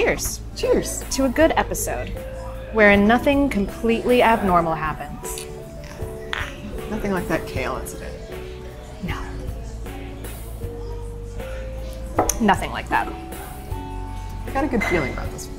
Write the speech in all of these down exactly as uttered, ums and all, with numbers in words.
cheers. Cheers. To a good episode, wherein nothing completely abnormal happens. Nothing like that kale incident. No. Nothing like that. I got a good feeling about this one.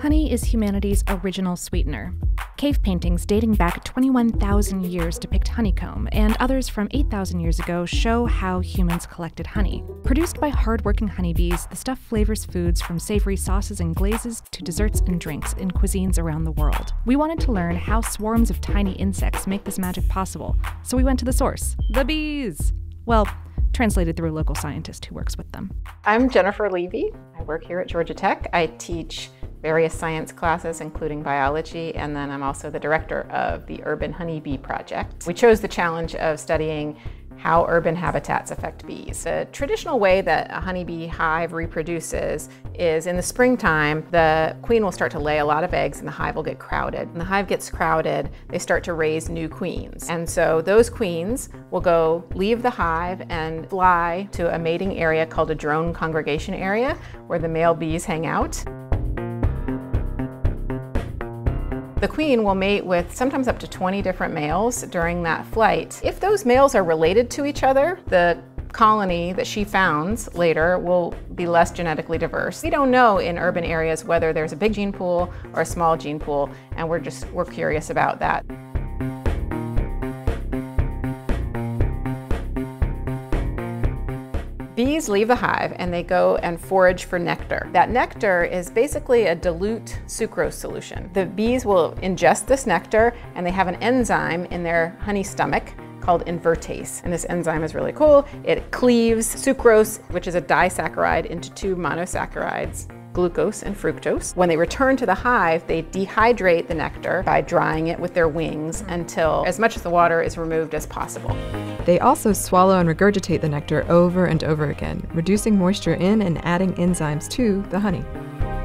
Honey is humanity's original sweetener. Cave paintings dating back twenty-one thousand years depict honeycomb, and others from eight thousand years ago show how humans collected honey. Produced by hard-working honeybees, the stuff flavors foods from savory sauces and glazes to desserts and drinks in cuisines around the world. We wanted to learn how swarms of tiny insects make this magic possible, so we went to the source, the bees. Well, translated through a local scientist who works with them. I'm Jennifer Levy. I work here at Georgia Tech. I teach various science classes, including biology, and then I'm also the director of the Urban Honey Bee Project. We chose the challenge of studying how urban habitats affect bees. The traditional way that a honeybee hive reproduces is in the springtime, the queen will start to lay a lot of eggs and the hive will get crowded. When the hive gets crowded, they start to raise new queens. And so those queens will go leave the hive and fly to a mating area called a drone congregation area, where the male bees hang out. The queen will mate with sometimes up to twenty different males during that flight. If those males are related to each other, the colony that she founds later will be less genetically diverse. We don't know in urban areas whether there's a big gene pool or a small gene pool, and we're just we're curious about that. Bees leave the hive and they go and forage for nectar. That nectar is basically a dilute sucrose solution. The bees will ingest this nectar, and they have an enzyme in their honey stomach called invertase. And this enzyme is really cool. It cleaves sucrose, which is a disaccharide, into two monosaccharides, glucose and fructose. When they return to the hive, they dehydrate the nectar by drying it with their wings until as much of the water is removed as possible. They also swallow and regurgitate the nectar over and over again, reducing moisture in and adding enzymes to the honey.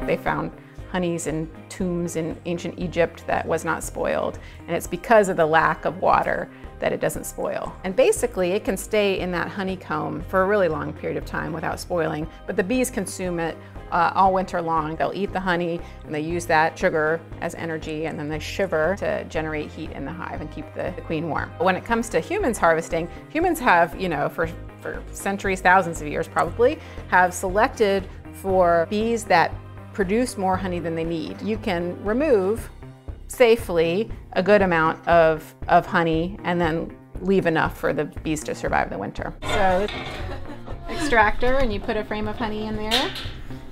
They found honeys in tombs in ancient Egypt that was not spoiled, and it's because of the lack of water that it doesn't spoil. And basically, it can stay in that honeycomb for a really long period of time without spoiling, but the bees consume it uh, all winter long. They'll eat the honey, and they use that sugar as energy, and then they shiver to generate heat in the hive and keep the, the queen warm. When it comes to humans harvesting, humans have, you know, for, for centuries, thousands of years probably, have selected for bees that produce more honey than they need. You can remove safely a good amount of, of honey and then leave enough for the bees to survive the winter. So extractor, and you put a frame of honey in there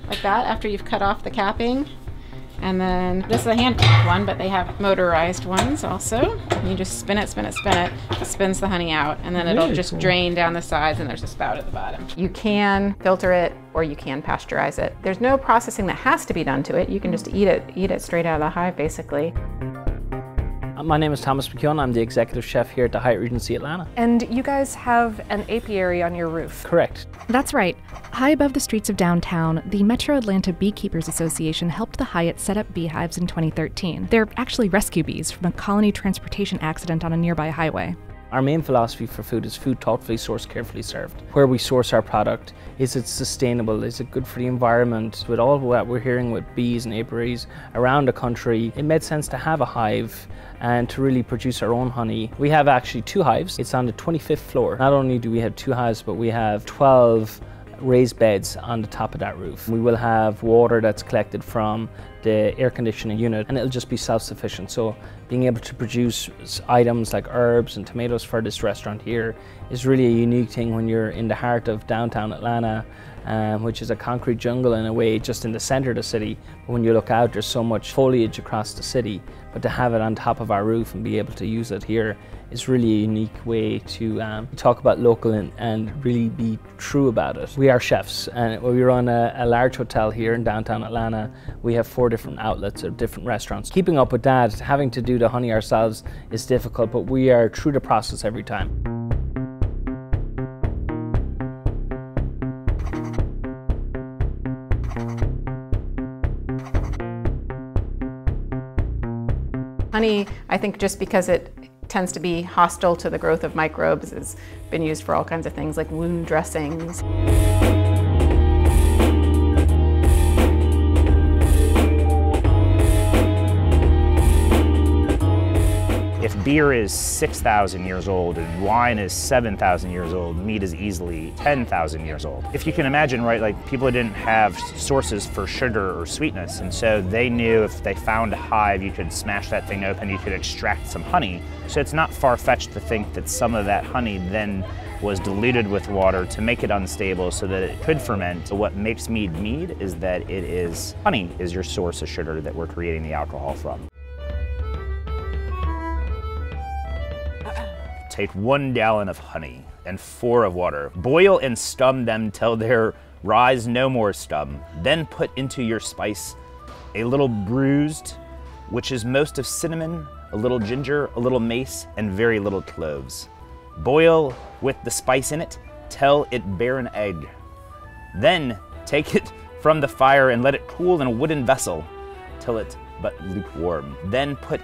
like that after you've cut off the capping. And then this is a hand picked one, but they have motorized ones also. And you just spin it, spin it, spin it. It spins the honey out, and then it'll really just cool. drain down the sides, and there's a spout at the bottom. You can filter it, or you can pasteurize it. There's no processing that has to be done to it. You can just eat it, eat it straight out of the hive, basically. My name is Thomas McKeown. I'm the executive chef here at the Hyatt Regency Atlanta. And you guys have an apiary on your roof. Correct. That's right. High above the streets of downtown, the Metro Atlanta Beekeepers Association helped the Hyatt set up beehives in twenty thirteen. They're actually rescue bees from a colony transportation accident on a nearby highway. Our main philosophy for food is food thoughtfully sourced, carefully served. Where we source our product, is it sustainable? Is it good for the environment? With all what we're hearing with bees and apiaries around the country, it made sense to have a hive and to really produce our own honey. We have actually two hives. It's on the twenty-fifth floor. Not only do we have two hives, but we have twelve raised beds on the top of that roof. We will have water that's collected from the air conditioning unit, and it'll just be self-sufficient. So being able to produce items like herbs and tomatoes for this restaurant here is really a unique thing when you're in the heart of downtown Atlanta, um, which is a concrete jungle in a way, just in the center of the city. But when you look out, there's so much foliage across the city, but to have it on top of our roof and be able to use it here is really a unique way to um, talk about local and, and really be true about it. We are chefs, and we run a, a large hotel here in downtown Atlanta. We have four different outlets of different restaurants. Keeping up with that, having to do the honey ourselves is difficult, but we are through the process every time. Honey, I think just because it tends to be hostile to the growth of microbes, has been used for all kinds of things like wound dressings. If beer is six thousand years old and wine is seven thousand years old, meat is easily ten thousand years old. If you can imagine, right, like people didn't have sources for sugar or sweetness, and so they knew if they found a hive, you could smash that thing open, you could extract some honey. So it's not far-fetched to think that some of that honey then was diluted with water to make it unstable so that it could ferment. So what makes mead mead is that it is, honey is your source of sugar that we're creating the alcohol from. Take one gallon of honey and four of water. Boil and stum them till there rise no more stum. Then put into your spice a little bruised, which is most of cinnamon, a little ginger, a little mace, and very little cloves. Boil with the spice in it till it bear an egg. Then take it from the fire and let it cool in a wooden vessel till it but lukewarm. Then put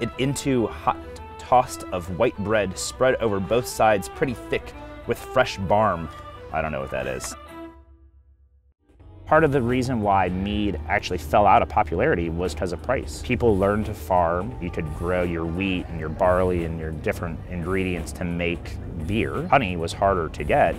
it into hot toast of white bread spread over both sides pretty thick with fresh barm. I don't know what that is. Part of the reason why mead actually fell out of popularity was because of price. People learned to farm. You could grow your wheat and your barley and your different ingredients to make beer. Honey was harder to get.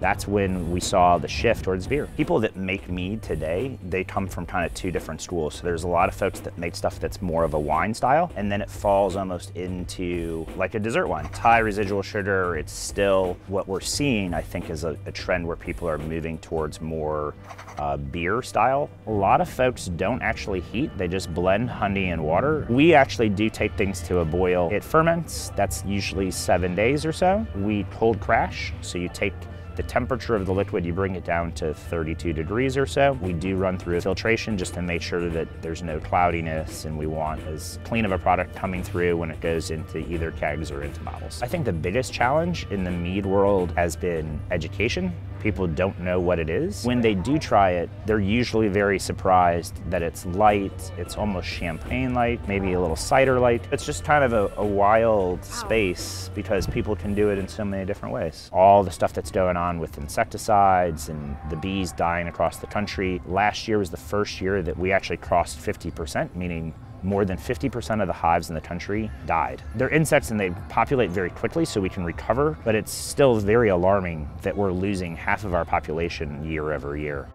That's when we saw the shift towards beer. People that make mead today, they come from kind of two different schools. So there's a lot of folks that make stuff that's more of a wine style, and then it falls almost into like a dessert wine. It's high residual sugar, it's still what we're seeing, I think, is a, a trend where people are moving towards more uh, beer style. A lot of folks don't actually heat, they just blend honey and water. We actually do take things to a boil. It ferments, that's usually seven days or so. We cold crash, so you take the temperature of the liquid, you bring it down to thirty-two degrees or so. We do run through a filtration just to make sure that there's no cloudiness, and we want as clean of a product coming through when it goes into either kegs or into bottles. I think the biggest challenge in the mead world has been education. People don't know what it is. When they do try it, they're usually very surprised that it's light, it's almost champagne-like, maybe a little cider-like. It's just kind of a, a wild space because people can do it in so many different ways. All the stuff that's going on with insecticides and the bees dying across the country. Last year was the first year that we actually crossed fifty percent, meaning more than fifty percent of the hives in the country died. They're insects and they populate very quickly so we can recover, but it's still very alarming that we're losing half of our population year over year.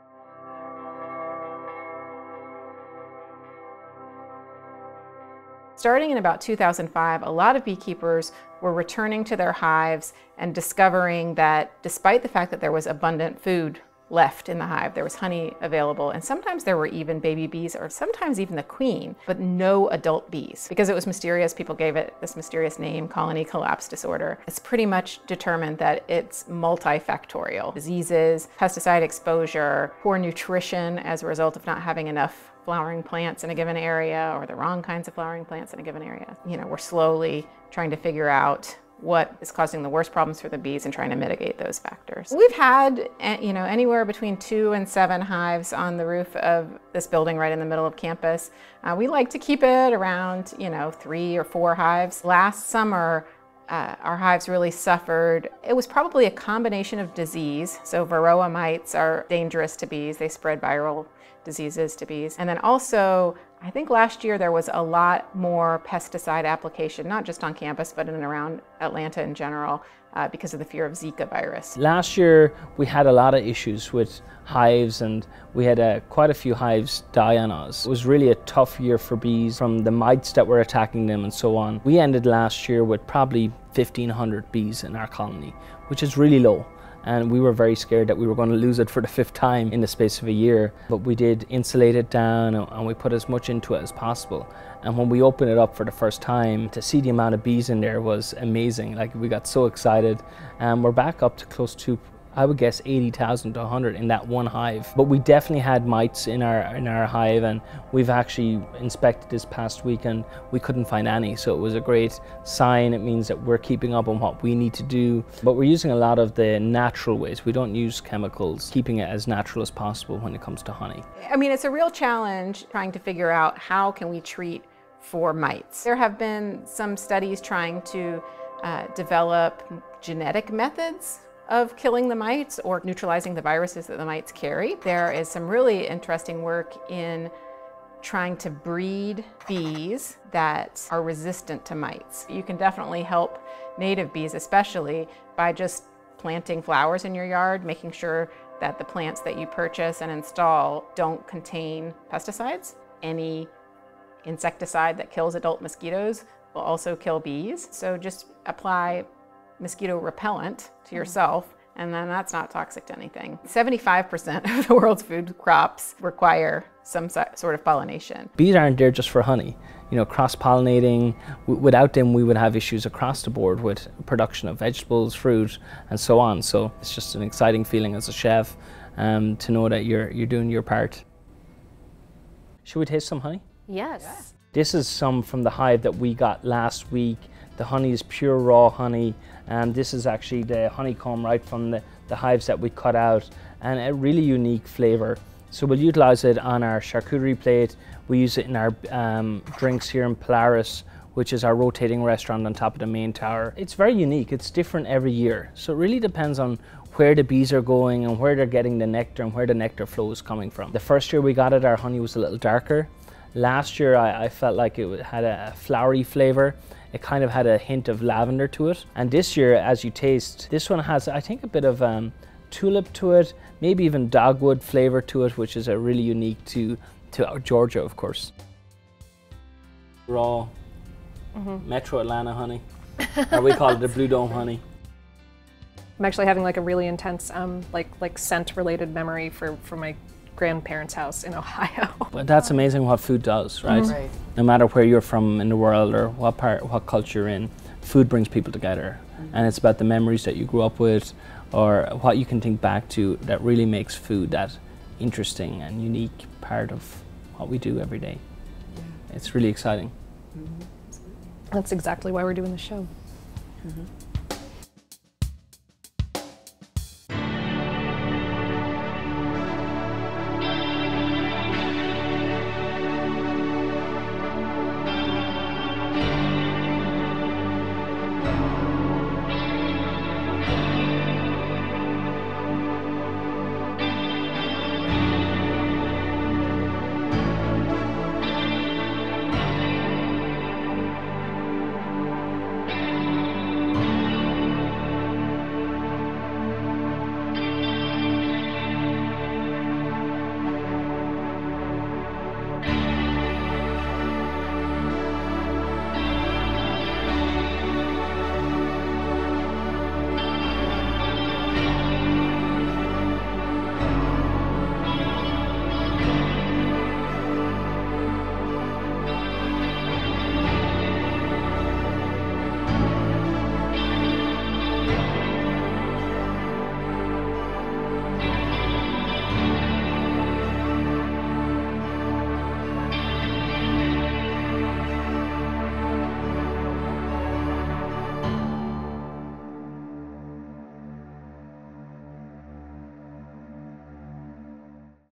Starting in about two thousand five, a lot of beekeepers were returning to their hives and discovering that despite the fact that there was abundant food left in the hive, there was honey available, and sometimes there were even baby bees, or sometimes even the queen, but no adult bees. Because it was mysterious, people gave it this mysterious name, colony collapse disorder. It's pretty much determined that it's multifactorial. Diseases, pesticide exposure, poor nutrition as a result of not having enough flowering plants in a given area, or the wrong kinds of flowering plants in a given area. You know, we're slowly trying to figure out what is causing the worst problems for the bees and trying to mitigate those factors. We've had, you know, anywhere between two and seven hives on the roof of this building right in the middle of campus. Uh, we like to keep it around, you know, three or four hives. Last summer, uh, our hives really suffered. It was probably a combination of disease. So varroa mites are dangerous to bees. They spread viral diseases to bees. And then also, I think last year there was a lot more pesticide application, not just on campus, but in and around Atlanta in general, uh, because of the fear of Zika virus. Last year, we had a lot of issues with hives, and we had uh, quite a few hives die on us. It was really a tough year for bees, from the mites that were attacking them and so on. We ended last year with probably fifteen hundred bees in our colony, which is really low. And we were very scared that we were going to lose it for the fifth time in the space of a year. But we did insulate it down, and we put as much into it as possible. And when we opened it up for the first time, to see the amount of bees in there was amazing. Like, we got so excited. And we're back up to close to, I would guess, eighty thousand to a hundred in that one hive. But we definitely had mites in our in our hive, and we've actually inspected this past week and we couldn't find any. So it was a great sign. It means that we're keeping up on what we need to do. But we're using a lot of the natural ways. We don't use chemicals, keeping it as natural as possible when it comes to honey. I mean, it's a real challenge trying to figure out how can we treat for mites. There have been some studies trying to uh, develop genetic methods of killing the mites or neutralizing the viruses that the mites carry. There is some really interesting work in trying to breed bees that are resistant to mites. You can definitely help native bees, especially by just planting flowers in your yard, making sure that the plants that you purchase and install don't contain pesticides. Any insecticide that kills adult mosquitoes will also kill bees. So just apply mosquito repellent to yourself, and then that's not toxic to anything. seventy-five percent of the world's food crops require some sort of pollination. Bees aren't there just for honey. You know, cross-pollinating, without them we would have issues across the board with production of vegetables, fruit, and so on. So it's just an exciting feeling as a chef um, to know that you're, you're doing your part. Should we taste some honey? Yes. Yeah. This is some from the hive that we got last week. The honey is pure raw honey, and this is actually the honeycomb right from the, the hives that we cut out, and a really unique flavor. So we'll utilize it on our charcuterie plate. We use it in our um, drinks here in Polaris, which is our rotating restaurant on top of the main tower. It's very unique, it's different every year. So it really depends on where the bees are going and where they're getting the nectar and where the nectar flow is coming from. The first year we got it, our honey was a little darker. Last year I, I felt like it had a flowery flavor. It kind of had a hint of lavender to it. And this year, as you taste, this one has, I think, a bit of um, tulip to it, maybe even dogwood flavor to it, which is a really unique to, to Georgia, of course. Raw mm-hmm. Metro Atlanta honey, or we call it the Blue Dome honey. I'm actually having like a really intense um, like, like scent-related memory for, for my grandparents' house in Ohio. But that's amazing what food does, right? Mm-hmm. Right. No matter where you're from in the world or what part, what culture you're in, food brings people together. Mm-hmm. And it's about the memories that you grew up with or what you can think back to that really makes food that interesting and unique part of what we do every day. Yeah. It's really exciting. Mm-hmm. That's exactly why we're doing the show. Mm-hmm.